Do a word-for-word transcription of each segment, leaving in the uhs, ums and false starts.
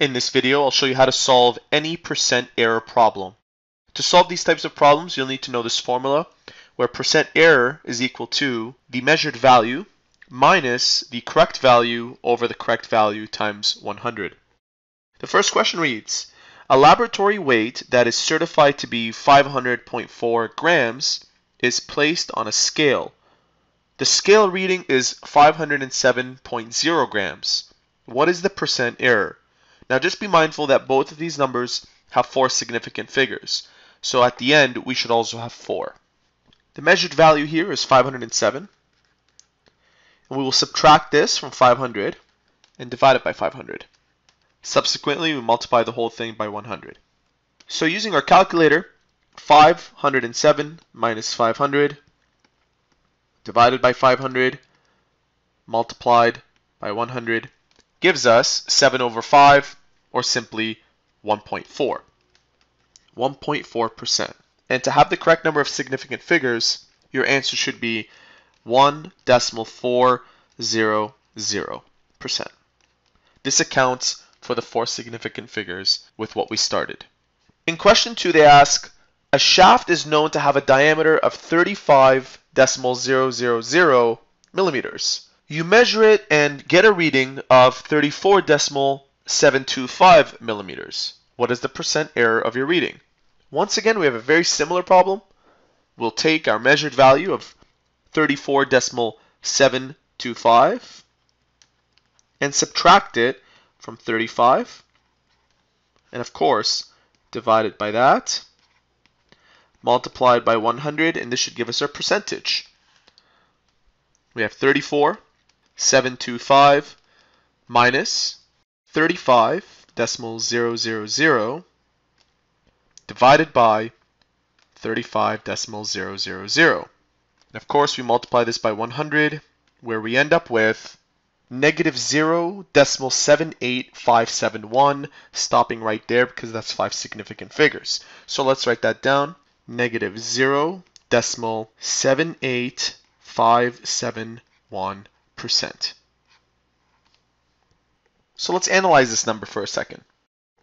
In this video, I'll show you how to solve any percent error problem. To solve these types of problems, you'll need to know this formula, where percent error is equal to the measured value minus the correct value over the correct value times one hundred. The first question reads, a laboratory weight that is certified to be five hundred point four grams is placed on a scale. The scale reading is five hundred seven point zero grams. What is the percent error? Now just be mindful that both of these numbers have four significant figures. So at the end, we should also have four. The measured value here is five hundred seven. And we will subtract this from five hundred and divide it by five hundred. Subsequently, we multiply the whole thing by one hundred. So using our calculator, five hundred seven minus five hundred divided by five hundred multiplied by one hundred gives us seven over five, or simply one point four. one point four percent. And to have the correct number of significant figures, your answer should be one point four zero zero percent. This accounts for the four significant figures with what we started. In question two, they ask, a shaft is known to have a diameter of thirty-five point zero zero zero millimeters. You measure it and get a reading of thirty-four point seven two five millimeters. What is the percent error of your reading? Once again, we have a very similar problem. We'll take our measured value of thirty-four point seven two five and subtract it from thirty-five. And of course, divide it by that, multiplied by one hundred, and this should give us our percentage. We have thirty-four point seven two five minus thirty-five point zero zero zero divided by thirty-five point zero zero zero. And of course, we multiply this by one hundred, where we end up with negative zero point seven eight five seven one, stopping right there because that's five significant figures. So let's write that down, negative zero point seven eight five seven one percent. So let's analyze this number for a second.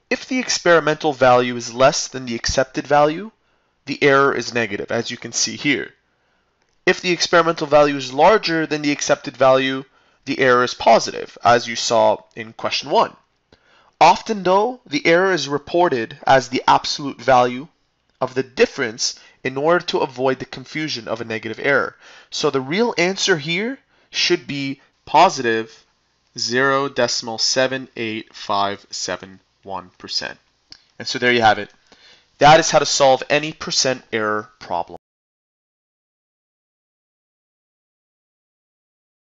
If the experimental value is less than the accepted value, the error is negative, as you can see here. If the experimental value is larger than the accepted value, the error is positive, as you saw in question one. Often though, the error is reported as the absolute value of the difference in order to avoid the confusion of a negative error. So the real answer here should be positive zero point seven eight five seven one percent. And so there you have it. That is how to solve any percent error problem.